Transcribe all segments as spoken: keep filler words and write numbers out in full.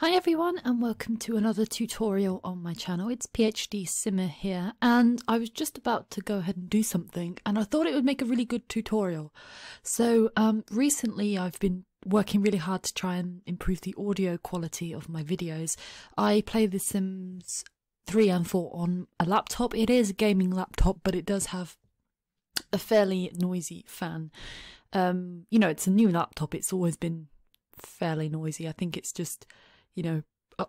Hi everyone and welcome to another tutorial on my channel. It's PhD Simmer here, and I was just about to go ahead and do something and I thought it would make a really good tutorial. So um, recently I've been working really hard to try and improve the audio quality of my videos. I play The Sims three and four on a laptop. It is a gaming laptop, but it does have a fairly noisy fan. Um, you know, it's a new laptop, it's always been fairly noisy. I think it's just, you know,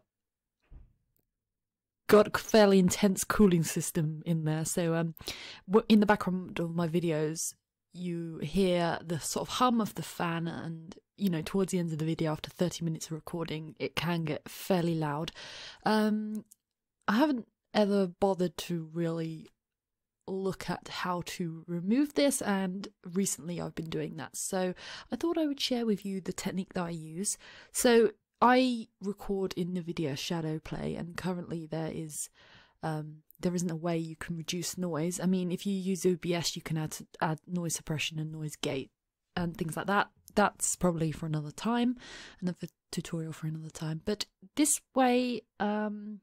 got a fairly intense cooling system in there. So um, in the background of my videos, you hear the sort of hum of the fan, and, you know, towards the end of the video, after thirty minutes of recording, it can get fairly loud. Um, I haven't ever bothered to really look at how to remove this, and recently I've been doing that. So I thought I would share with you the technique that I use. So I record in Nvidia Shadowplay, and currently there is um, there isn't a way you can reduce noise. I mean, if you use O B S, you can add add noise suppression and noise gate and things like that. That's probably for another time, another tutorial for another time. But this way, um,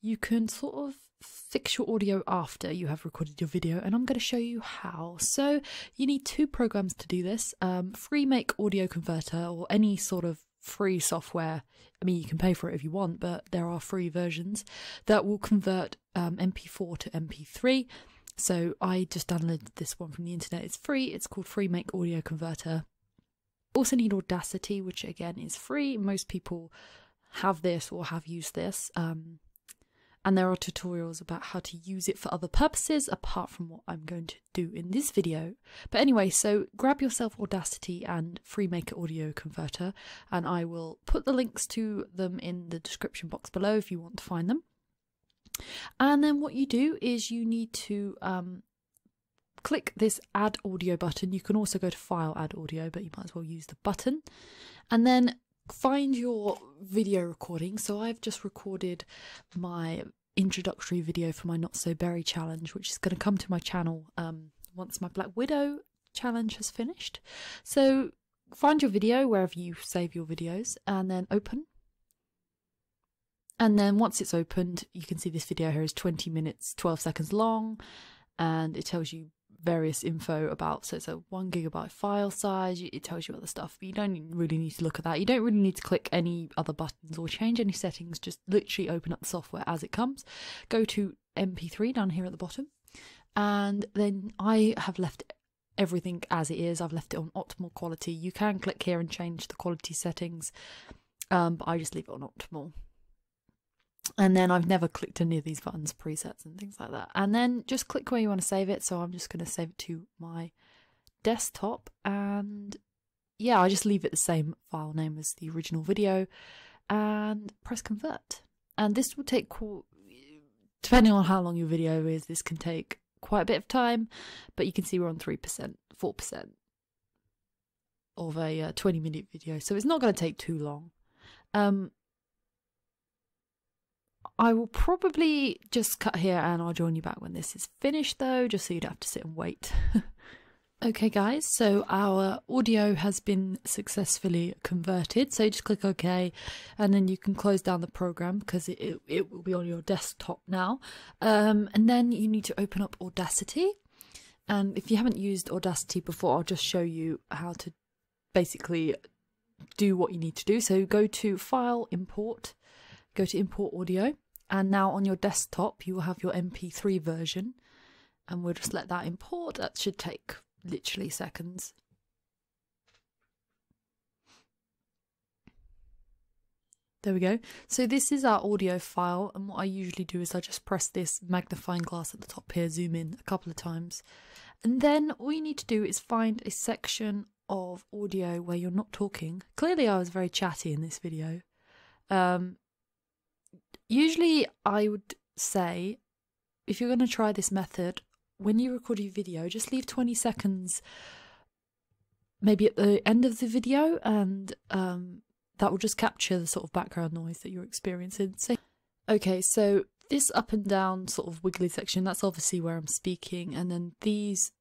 you can sort of fix your audio after you have recorded your video, and I'm going to show you how. So you need two programs to do this: um, Freemake Audio Converter, or any sort of free software. I mean, you can pay for it if you want, but there are free versions that will convert um, M P four to M P three. So I just downloaded this one from the internet. It's free. It's called Freemake Audio Converter. Also need Audacity, which again is free. Most people have this or have used this. Um, and there are tutorials about how to use it for other purposes apart from what I'm going to do in this video. But anyway, so grab yourself Audacity and Freemake Audio Converter, and I will put the links to them in the description box below if you want to find them. And then what you do is you need to um, click this Add Audio button. You can also go to File, Add Audio, but you might as well use the button. And then find your video recording. So I've just recorded my introductory video for my Not So Berry Challenge, which is going to come to my channel um, once my Black Widow challenge has finished. So find your video wherever you save your videos, and then open. And then once it's opened, you can see this video here is twenty minutes, twelve seconds long, and it tells you various info about, so it's a one gigabyte file size. It tells you other stuff, but you don't really need to look at that. You don't really need to click any other buttons or change any settings. Just literally open up the software as it comes. Go to M P three down here at the bottom, and then I have left everything as it is. I've left it on optimal quality. You can click here and change the quality settings, um, but I just leave it on optimal. And then I've never clicked any of these buttons, presets and things like that. And then just click where you want to save it. So I'm just going to save it to my desktop, and yeah, I just leave it the same file name as the original video and press convert. And this will take, depending on how long your video is, this can take quite a bit of time, but you can see we're on three percent, four percent of a uh, twenty minute video. So it's not going to take too long. Um, I will probably just cut here and I'll join you back when this is finished though, just so you don't have to sit and wait. Okay guys, so our audio has been successfully converted. So just click OK, and then you can close down the program because it, it, it will be on your desktop now. Um, and then you need to open up Audacity. And if you haven't used Audacity before, I'll just show you how to basically do what you need to do. So go to File, Import, go to Import Audio. And now on your desktop, you will have your M P three version, and we'll just let that import. That should take literally seconds. There we go. So this is our audio file, and what I usually do is I just press this magnifying glass at the top here, zoom in a couple of times. And then all you need to do is find a section of audio where you're not talking. Clearly I was very chatty in this video. Um, Usually I would say, if you're going to try this method, when you record your video, just leave twenty seconds maybe at the end of the video, and um, that will just capture the sort of background noise that you're experiencing. So, okay, so this up and down sort of wiggly section, that's obviously where I'm speaking, and then these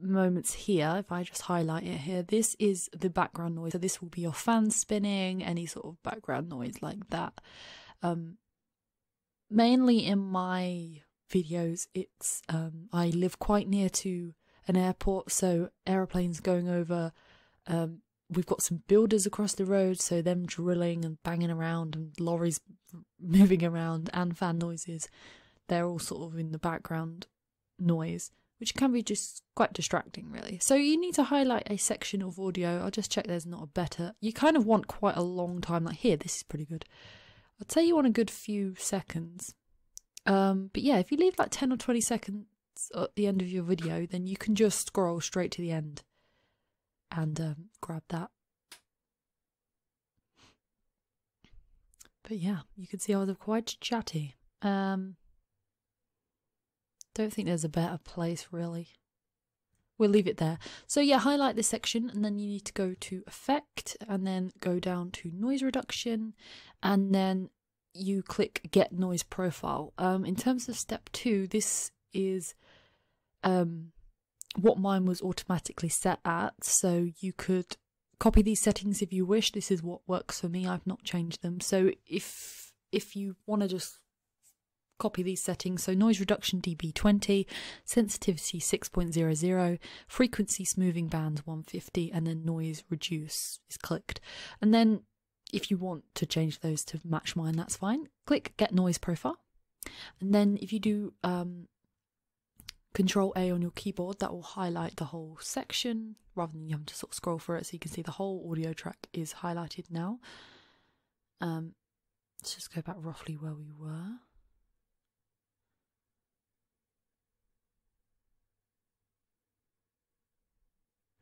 moments here, if I just highlight it here, this is the background noise. So this will be your fan spinning, any sort of background noise like that. Um, mainly in my videos, it's um, I live quite near to an airport, so aeroplanes going over. Um, we've got some builders across the road, so them drilling and banging around and lorries moving around and fan noises. They're all sort of in the background noise, which can be just quite distracting, really. So you need to highlight a section of audio. I'll just check there's not a better. You kind of want quite a long time. Like here, this is pretty good. I'd say you want a good few seconds. Um, but yeah, if you leave like ten or twenty seconds at the end of your video, then you can just scroll straight to the end and um, grab that. But yeah, you can see I was quite chatty. Um, don't think there's a better place, really. We'll leave it there. So yeah, highlight this section, and then you need to go to Effect, and then go down to Noise Reduction, and then you click Get Noise Profile. Um, in terms of step two, this is um, what mine was automatically set at. So you could copy these settings if you wish. This is what works for me. I've not changed them. So if if you want to just copy these settings, so noise reduction D B twenty, sensitivity six point zero zero, frequency smoothing bands one fifty, and then noise reduce is clicked. And then if you want to change those to match mine, that's fine. Click Get Noise Profile, and then if you do um, Control A on your keyboard, that will highlight the whole section rather than you having to sort of scroll for it. So you can see the whole audio track is highlighted now. Um, let's just go back roughly where we were.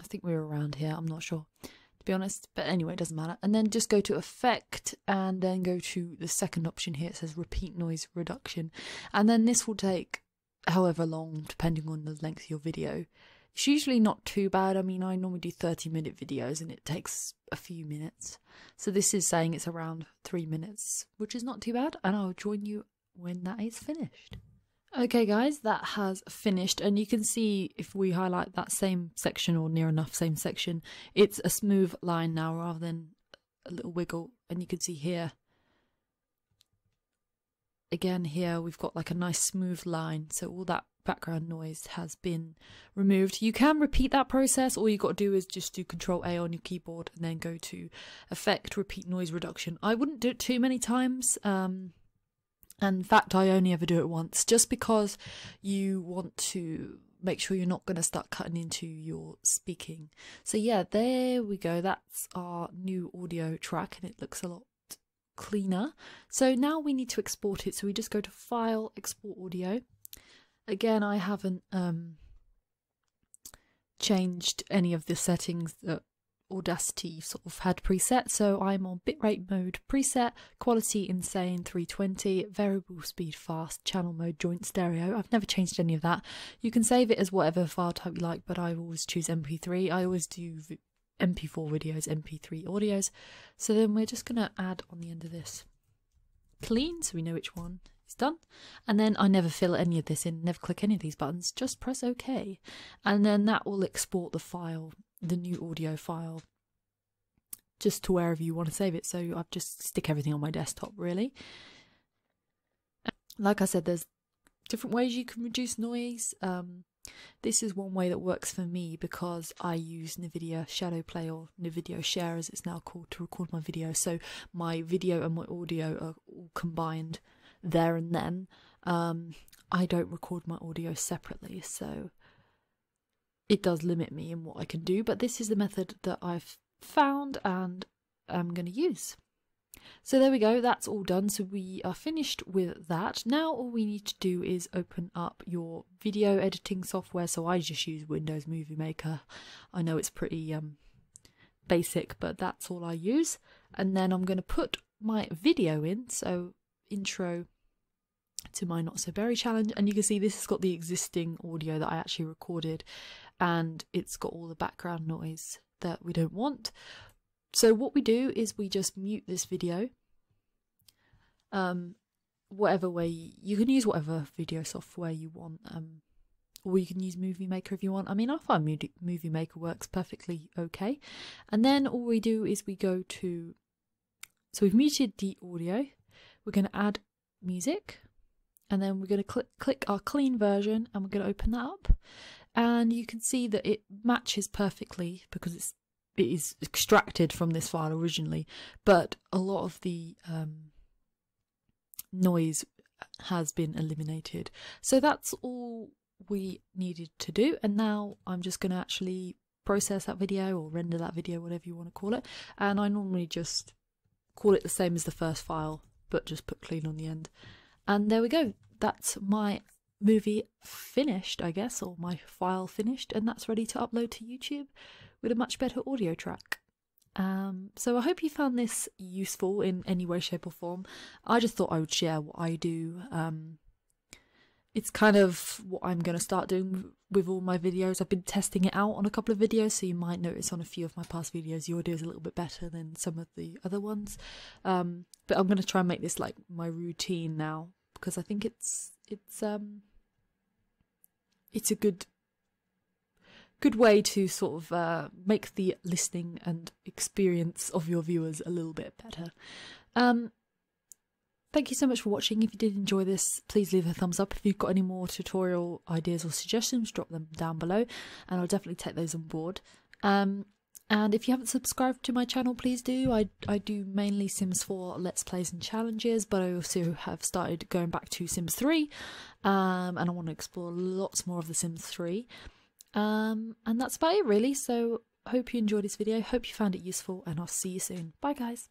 I think we were around here, I'm not sure, to be honest, but anyway, it doesn't matter. And then just go to Effect, and then go to the second option here. It says Repeat Noise Reduction, and then this will take however long depending on the length of your video. It's usually not too bad. I mean, I normally do thirty minute videos and it takes a few minutes, so this is saying it's around three minutes, which is not too bad, and I'll join you when that is finished. Okay guys, that has finished, and you can see if we highlight that same section or near enough same section, it's a smooth line now rather than a little wiggle. And you can see here, again here, we've got like a nice smooth line, so all that background noise has been removed. You can repeat that process. All you got to do is just do Control A on your keyboard and then go to Effect, Repeat Noise Reduction. I wouldn't do it too many times. Um, In fact, I only ever do it once, just because you want to make sure you're not going to start cutting into your speaking. So yeah, there we go. That's our new audio track, and it looks a lot cleaner. So now we need to export it. So we just go to File, Export Audio. Again, I haven't um, changed any of the settings that Audacity sort of had preset, so I'm on bitrate mode preset, quality insane three twenty, variable speed fast, channel mode joint stereo. I've never changed any of that. You can save it as whatever file type you like, but I always choose M P three. I always do M P four videos, M P three audios. So then we're just gonna add on the end of this clean, so we know which one is done. And then I never fill any of this in, never click any of these buttons, just press OK, and then that will export the file, the new audio file, just to wherever you want to save it. So I've just stick everything on my desktop, really. And like I said, there's different ways you can reduce noise. Um, this is one way that works for me because I use Nvidia Shadowplay, or Nvidia Share as it's now called, to record my video. So my video and my audio are all combined there and then. Um, I don't record my audio separately, so it does limit me in what I can do, but this is the method that I've found and I'm going to use. So there we go, that's all done. So we are finished with that. Now all we need to do is open up your video editing software. So I just use Windows Movie Maker. I know it's pretty um, basic, but that's all I use. And then I'm going to put my video in, so intro to my Not So Berry Challenge, and you can see this has got the existing audio that I actually recorded, and it's got all the background noise that we don't want. So what we do is we just mute this video, um, whatever way, you can use whatever video software you want, um, or you can use Movie Maker if you want. I mean, I find Movie Maker works perfectly okay. And then all we do is we go to, so we've muted the audio, we're going to add music, and then we're going to click click our clean version, and we're going to open that up, and you can see that it matches perfectly because it's it is extracted from this file originally, but a lot of the um, noise has been eliminated. So that's all we needed to do, and now I'm just going to actually process that video or render that video, whatever you want to call it, and I normally just call it the same as the first file but just put clean on the end. And there we go, that's my movie finished, I guess, or my file finished, and that's ready to upload to YouTube with a much better audio track. Um, so I hope you found this useful in any way, shape or form. I just thought I would share what I do. Um, it's kind of what I'm going to start doing with all my videos. I've been testing it out on a couple of videos, so you might notice on a few of my past videos the audio is a little bit better than some of the other ones. Um, but I'm going to try and make this like my routine now, because I think it's it's um it's a good good way to sort of uh, make the listening and experience of your viewers a little bit better. Um, Thank you so much for watching. If you did enjoy this, please leave a thumbs up. If you've got any more tutorial ideas or suggestions, drop them down below and I'll definitely take those on board. Um, and if you haven't subscribed to my channel, please do. I, I do mainly Sims four Let's Plays and Challenges, but I also have started going back to Sims three, um, and I want to explore lots more of the Sims three. Um, and that's about it really, so hope you enjoyed this video, hope you found it useful, and I'll see you soon. Bye guys!